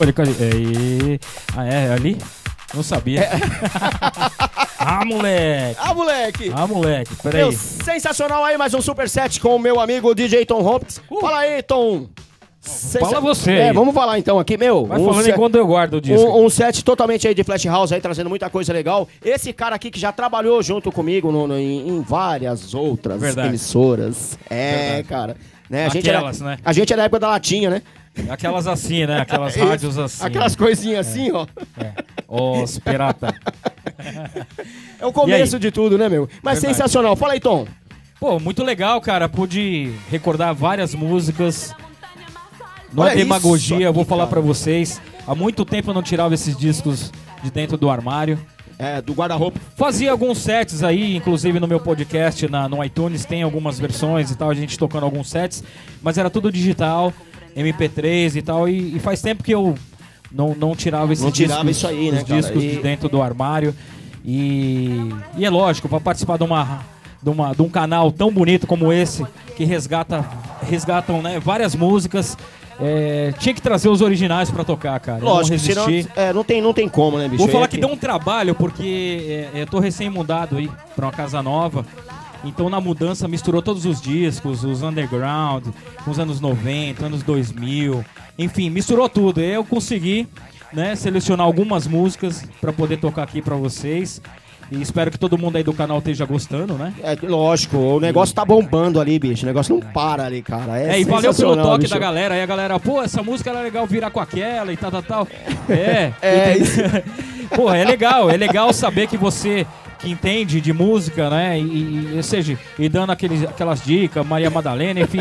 Olha, ah, é ali? Não sabia. É. Ah, moleque! Ah, moleque! Ah, moleque, peraí. Meu, sensacional aí, mais um superset com o meu amigo DJ Tom Hopkins. Fala aí, Tom! Fala você. É, vamos falar então aqui, meu. Vai falando enquanto eu guardo o disco. Um set totalmente aí de Flash House, aí trazendo muita coisa legal. Esse cara aqui que já trabalhou junto comigo em várias outras emissoras. É, cara. Né? A gente era da época da Latinha, né? Aquelas assim, né? Aquelas rádios assim. Aquelas coisinhas assim, ó. Os pirata. É o começo de tudo, né, meu? Mas sensacional. Fala aí, Tom. Pô, muito legal, cara. Pude recordar várias músicas. Não é demagogia, aqui, eu vou falar pra vocês. Há muito tempo eu não tirava esses discos de dentro do armário. É, do guarda-roupa. Fazia alguns sets aí, inclusive no meu podcast, no iTunes, tem algumas versões e tal, a gente tocando alguns sets. Mas era tudo digital, MP3 e tal, e faz tempo que eu não tirava esses discos de dentro do armário. E é lógico, pra participar de um canal tão bonito como esse, que resgatam, né, várias músicas. É, tinha que trazer os originais pra tocar, cara. Lógico, senão, não tem como, né, bicho? Vou falar que deu um trabalho, porque eu tô recém-mudado aí pra uma casa nova. Então, na mudança, misturou todos os discos, os underground, os anos 90, anos 2000. Enfim, misturou tudo. Eu consegui, né, selecionar algumas músicas pra poder tocar aqui pra vocês. E espero que todo mundo aí do canal esteja gostando, né? É, lógico, o negócio tá bombando ali, bicho. O negócio não para ali, cara. É, e valeu pelo toque, bicho, da galera. Aí a galera, pô, essa música era legal virar com aquela e tal. Pô, é legal saber que você que entende de música, né? Ou seja, e dando aquelas dicas, Maria Madalena, enfim.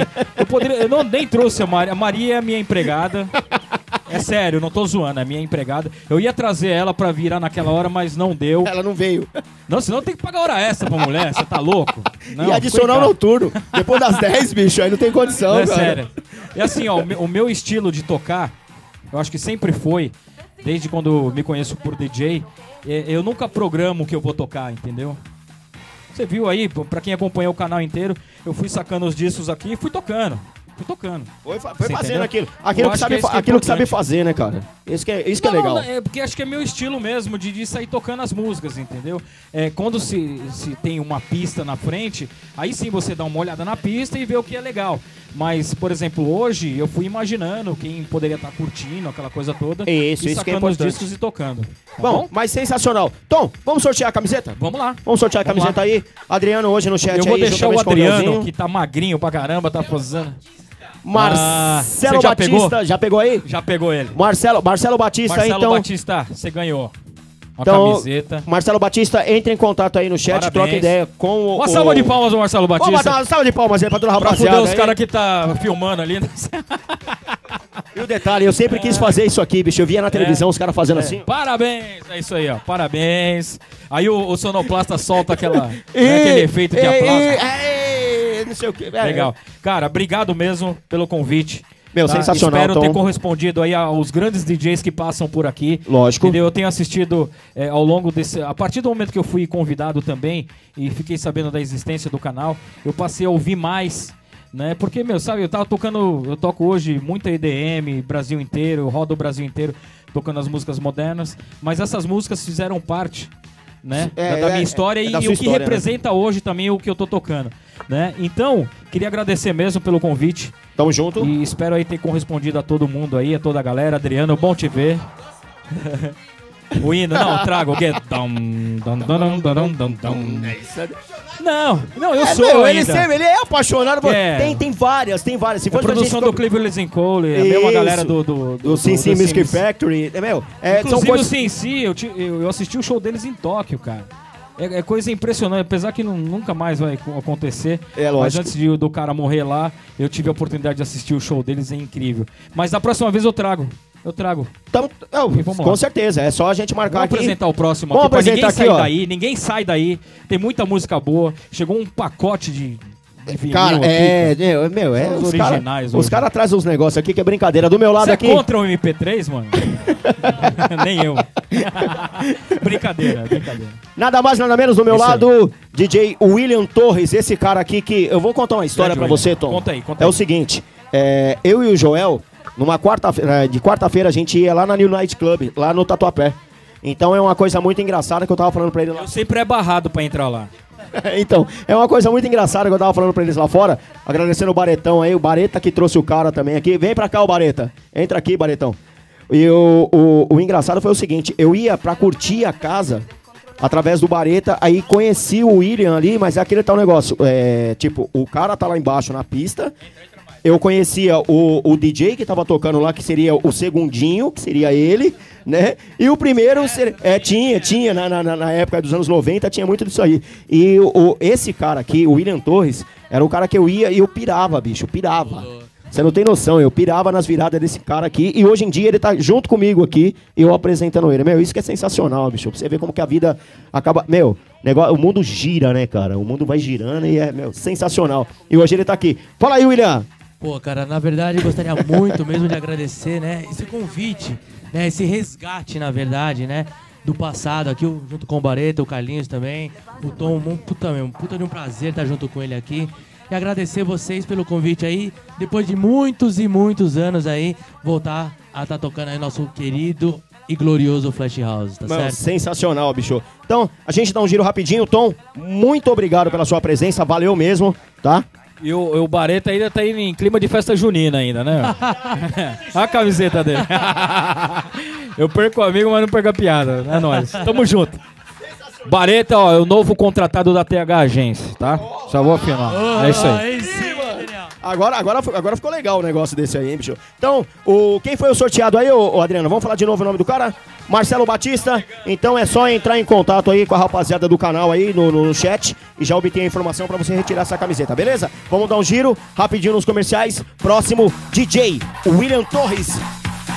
Eu nem trouxe a Maria. A Maria é minha empregada. É sério, não tô zoando, é minha empregada. Eu ia trazer ela pra virar naquela hora, mas não deu. Ela não veio. Não, senão tem que pagar hora extra pra mulher, você tá louco? Não, e adicionar o noturno. Depois das 10, bicho, aí não tem condição, não, é cara. É sério. E assim, ó, o meu estilo de tocar, eu acho que sempre foi, desde quando eu me conheço por DJ, eu nunca programo o que eu vou tocar, entendeu? Você viu aí, pra quem acompanhou o canal inteiro, eu fui sacando os discos aqui e fui tocando. Foi fazendo aquilo que sabe fazer, né, cara? Isso que é legal. É porque acho que é meu estilo mesmo de sair tocando as músicas, entendeu? É, quando se tem uma pista na frente, aí sim você dá uma olhada na pista e vê o que é legal. Mas, por exemplo, hoje eu fui imaginando quem poderia estar curtindo aquela coisa toda. Isso, e sacando os discos e tocando. Bom, mas sensacional. Tom, vamos sortear a camiseta? Vamos lá. Vamos sortear a camiseta aí. Adriano hoje no chat aí. Eu vou deixar o Adriano, que tá magrinho pra caramba, tá fazendo... Marcelo Batista, pegou? Já pegou aí? Já pegou ele. Marcelo Batista, Marcelo Batista, você ganhou uma camiseta. Marcelo Batista, entre em contato aí no chat, troca ideia com o... Uma salva de palmas ao Marcelo Batista. Vamos botar uma salva de palmas aí pra toda a rapaziada. Pra fuder os caras que tá filmando ali. E o detalhe, eu sempre quis fazer isso aqui, bicho. Eu via na televisão os caras fazendo assim. Parabéns, é isso aí, ó. Parabéns. Aí o sonoplasta solta aquele efeito de aplauso. Não sei o que. Legal. Cara, obrigado mesmo pelo convite. Meu, tá? Sensacional. Espero ter correspondido aí aos grandes DJs que passam por aqui. Lógico. Entendeu? Eu tenho assistido ao longo desse... A partir do momento que eu fui convidado também e fiquei sabendo da existência do canal, eu passei a ouvir mais, né? Porque, meu, sabe, eu toco hoje muita EDM, Brasil inteiro, eu rodo o Brasil inteiro tocando as músicas modernas, mas essas músicas fizeram parte, né, da minha história e o que representa, né, hoje também o que eu tô tocando, né? Então, queria agradecer mesmo pelo convite. Tamo junto. E espero aí ter correspondido a todo mundo aí, a toda a galera. Adriano, bom te ver. O hino, não, trago o quê? Não, eu sou meu, ainda. Ele é apaixonado. Tem várias. Se for a produção do Cleveland Cole, a mesma galera do Sin Music Factory. Meu, inclusive são o Sin, eu assisti o show deles em Tóquio, cara. É coisa impressionante, apesar que nunca mais vai acontecer. É lógico. Mas antes do cara morrer lá, eu tive a oportunidade de assistir o show deles, é incrível. Mas da próxima vez eu trago. Com certeza, é só a gente marcar aqui. Vamos apresentar o próximo aqui. Ninguém sai daí. Tem muita música boa. Chegou um pacote de vinil. Cara, os caras trazem uns negócios aqui que é brincadeira. Do meu lado aqui. Você é contra o MP3, mano? Nem eu. Brincadeira. Nada mais, nada menos do meu lado, DJ William Torres, esse cara aqui que... Eu vou contar uma história pra você, Tom. Conta aí. É o seguinte, eu e o Joel... Numa quarta-feira, de quarta-feira a gente ia lá na New Night Club, lá no Tatuapé. Então é uma coisa muito engraçada que eu tava falando pra ele lá. Eu sempre é barrado pra entrar lá. Então, é uma coisa muito engraçada que eu tava falando pra eles lá fora. Agradecendo o Baretão aí, o Bareta que trouxe o cara também aqui. Vem pra cá, o Bareta. Entra aqui, Baretão. E o engraçado foi o seguinte, eu ia pra curtir a casa através do Bareta, aí conheci o William ali, mas é aquele tal negócio. É, tipo, o cara tá lá embaixo na pista. Eu conhecia o DJ que tava tocando lá, que seria o segundinho, que seria ele, né? E o primeiro... tinha na época dos anos 90, tinha muito disso aí. E esse cara aqui, o William Torres, era um cara que eu ia e eu pirava, bicho, pirava. Você não tem noção, eu pirava nas viradas desse cara aqui. E hoje em dia ele tá junto comigo aqui, eu apresentando ele. Meu, isso que é sensacional, bicho. Pra você ver como que a vida acaba... Meu... Negócio, o mundo gira, né, cara? O mundo vai girando e é, meu, sensacional. E hoje ele tá aqui. Fala aí, William! Pô, cara, na verdade gostaria muito mesmo de agradecer, né, esse convite, né, esse resgate, na verdade, né, do passado aqui, junto com o Bareta, o Carlinhos também, o Tom, um puta de um prazer estar junto com ele aqui. E agradecer vocês pelo convite aí, depois de muitos e muitos anos aí, voltar a estar tocando aí nosso querido e glorioso Flash House, tá certo? Sensacional, bicho. Então, a gente dá um giro rapidinho, Tom, muito obrigado pela sua presença, valeu mesmo, tá? E o Bareta ainda tá indo em clima de festa junina ainda, né? Olha a camiseta dele. Eu perco o amigo, mas não perco a piada. É nóis. Tamo junto. Bareta, ó, é o novo contratado da TH Agência, tá? Só vou afinar. É isso aí. Agora ficou legal o negócio desse aí, hein, bicho? Então, quem foi o sorteado aí, ô Adriano? Vamos falar de novo o nome do cara? Marcelo Batista. Então é só entrar em contato aí com a rapaziada do canal aí no chat e já obter a informação pra você retirar essa camiseta, beleza? Vamos dar um giro rapidinho nos comerciais. Próximo, DJ William Torres,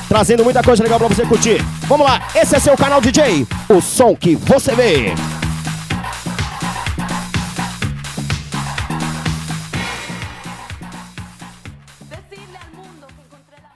trazendo muita coisa legal pra você curtir. Vamos lá, esse é seu canal DJ, o som que você vê.